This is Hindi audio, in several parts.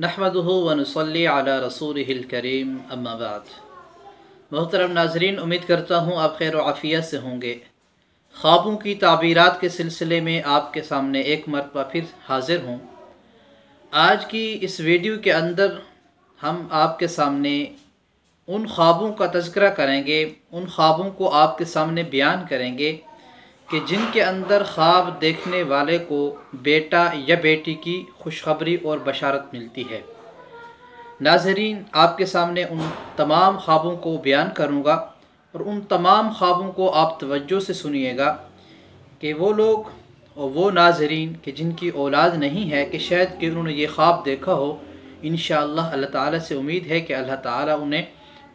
नहमदुहु व नुसल्ली अला रसूलिहिल करीम अम्मा बाद। मोहतरम नाजरीन, उम्मीद करता हूँ आप खैर व आफ़ियत से होंगे। ख्वाबों की ताबीरात के सिलसिले में आपके सामने एक मरतबा फिर हाजिर हूँ। आज की इस वीडियो के अंदर हम आपके सामने उन ख्वाबों का तज़किरा करेंगे, उन ख्वाबों को आपके सामने बयान करेंगे कि जिनके अंदर ख्वाब देखने वाले को बेटा या बेटी की खुशखबरी और बशारत मिलती है। नाजरीन, आपके सामने उन तमाम ख्वाबों को बयान करूँगा और उन तमाम ख्वाबों को आप तवज्जो से सुनिएगा कि वो लोग और वो नाजरीन कि जिनकी औलाद नहीं है कि शायद कि उन्होंने ये ख्वाब देखा हो। इंशाअल्लाह अल्लाह ताला से उम्मीद है कि अल्लाह ताला उन्हें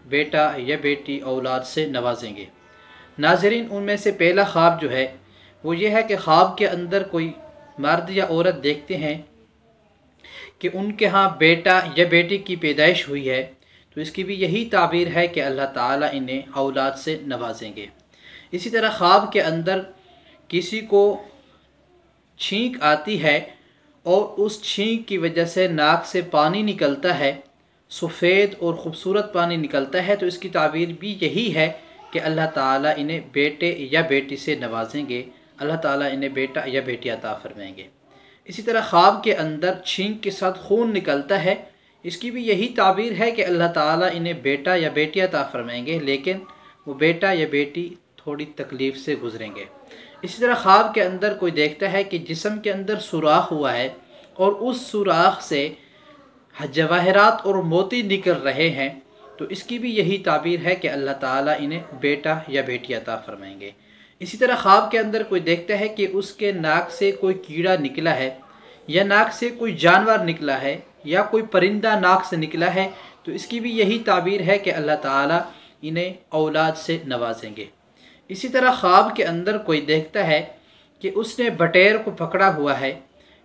बेटा या बेटी औलाद से नवाजेंगे। नाजरीन, उनमें से पहला ख्वाब जो है वो ये है कि ख्वाब के अंदर कोई मर्द या औरत देखते हैं कि उनके यहाँ बेटा या बेटी की पैदाइश हुई है, तो इसकी भी यही ताबीर है कि अल्लाह ताला इन्हें औलाद से नवाजेंगे। इसी तरह ख्वाब के अंदर किसी को छींक आती है और उस छींक की वजह से नाक से पानी निकलता है, सफ़ेद और ख़ूबसूरत पानी निकलता है, तो इसकी ताबीर भी यही है कि अल्लाह ताला इन्हें बेटे या बेटी से नवाजेंगे, अल्लाह ताला इन्हें बेटा या बेटी अता फरमाएंगे। इसी तरह ख्वाब के अंदर छींक के साथ खून निकलता है, इसकी भी यही ताबीर है कि अल्लाह ताला इन्हें बेटा या बेटी अता फरमाएंगे, लेकिन वो बेटा या बेटी थोड़ी तकलीफ़ से गुजरेंगे। इसी तरह ख्वाब के अंदर कोई देखता है कि जिस्म के अंदर सुराख हुआ है और उस सुराख से जवाहरात और मोती निकल रहे हैं, तो इसकी भी यही ताबीर है कि अल्लाह ताला इन्हें बेटा या बेटी अता फरमाएंगे। इसी तरह ख्वाब के अंदर कोई देखता है कि उसके नाक से कोई कीड़ा निकला है या नाक से कोई जानवर निकला है या कोई परिंदा नाक से निकला है, तो इसकी भी यही ताबीर है कि अल्लाह ताला इन्हें औलाद से नवाजेंगे। इसी तरह ख्वाब के अंदर कोई देखता है कि उसने बटेर को पकड़ा हुआ है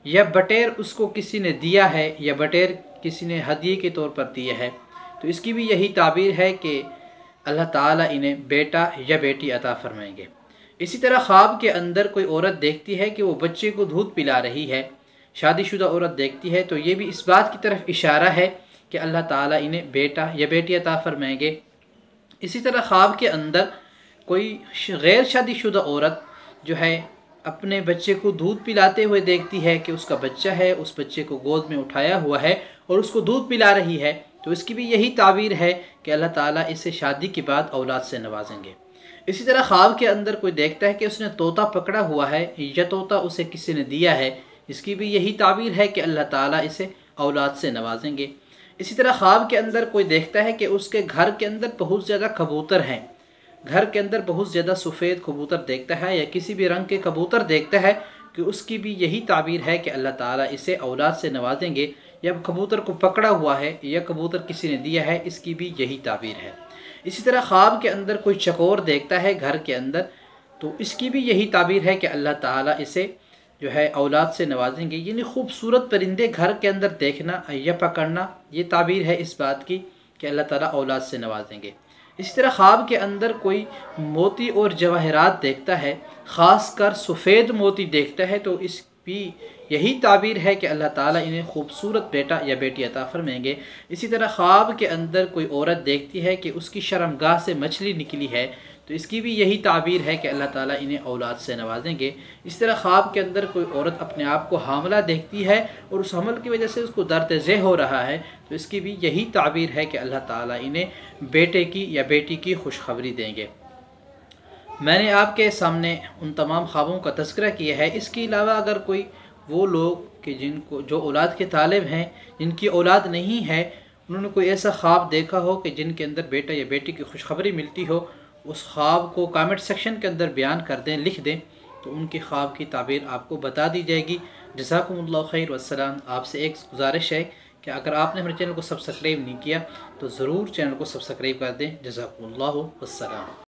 या बटेर उसको किसी ने दिया है या बटेर किसी ने हदिये के तौर पर दिया है, तो इसकी भी यही ताबीर है कि अल्लाह ताला इन्हें बेटा या बेटी अता फरमाएंगे। इसी तरह ख्वाब के अंदर कोई औरत देखती है कि वो बच्चे को दूध पिला रही है, शादीशुदा औरत देखती है, तो ये भी इस बात की तरफ इशारा है कि अल्लाह ताला इन्हें बेटा या बेटी अता फरमाएंगे। इसी तरह ख्वाब के अंदर कोई गैर शादीशुदा औरत जो है अपने बच्चे को दूध पिलाते हुए देखती है कि उसका बच्चा है, उस बच्चे को गोद में उठाया हुआ है और उसको दूध पिला रही है, तो इसकी भी यही ताबीर है कि अल्लाह ताला इसे शादी के बाद औलाद से नवाजेंगे। इसी तरह ख्वाब के अंदर कोई देखता है कि उसने तोता पकड़ा हुआ है या तोता उसे किसी ने दिया है, इसकी भी यही ताबीर है कि अल्लाह ताला इसे औलाद से नवाजेंगे। इसी तरह ख्वाब के अंदर कोई देखता है कि उसके घर के अंदर बहुत ज़्यादा कबूतर हैं, घर के अंदर बहुत ज़्यादा सफ़ेद कबूतर देखता है या किसी भी रंग के कबूतर देखता है, कि उसकी भी यही ताबीर है कि अल्लाह ताला इसे औलाद से नवाजेंगे, या कबूतर को पकड़ा हुआ है या कबूतर किसी ने दिया है, इसकी भी यही ताबीर है। इसी तरह ख्वाब के अंदर कोई चकोर देखता है घर के अंदर, तो इसकी भी यही ताबीर है कि अल्लाह ताला इसे जो है औलाद से नवाजेंगे। यानी खूबसूरत परिंदे घर के अंदर देखना या पकड़ना, ये ताबीर है इस बात की कि अल्लाह ताला औलाद से नवाजेंगे। इसी तरह ख्वाब के अंदर कोई मोती और जवाहरात देखता है, ख़ास कर सफ़ेद मोती देखता है, तो इस भी यही ताबीर है कि अल्लाह ताला इन्हें खूबसूरत बेटा या बेटी अता फरमाएंगे। इसी तरह ख्वाब के अंदर कोई औरत देखती है कि उसकी शर्मगाह से मछली निकली है, तो इसकी भी यही ताबीर है कि अल्लाह ताला इन्हें औलाद से नवाजेंगे। इसी तरह ख्वाब के अंदर कोई औरत अपने आप को हामला देखती है और उस हमल की वजह से उसको दर्द ज़ेह हो रहा है, तो इसकी भी यही ताबीर है कि अल्लाह ताला इन्हें बेटे की या बेटी की खुशखबरी देंगे। मैंने आपके सामने उन तमाम ख्वाबों का तज़किरा किया है। इसके अलावा अगर कोई वो लोग कि जिनको जो औलाद के तालिब हैं, जिनकी औलाद नहीं है, उन्होंने कोई ऐसा ख्वाब देखा हो कि जिनके अंदर बेटा या बेटी की खुशखबरी मिलती हो, उस ख्वाब को कमेंट सेक्शन के अंदर बयान कर दें, लिख दें, तो उनके ख्वाब की ताबीर आपको बता दी जाएगी। जज़ाकुमुल्लाह खैर वस्सलाम। आपसे एक गुजारिश है कि अगर आपने हमारे चैनल को सब्सक्राइब नहीं किया तो ज़रूर चैनल को सब्सक्राइब कर दें। जज़ाकुमुल्लाह वस्सलाम।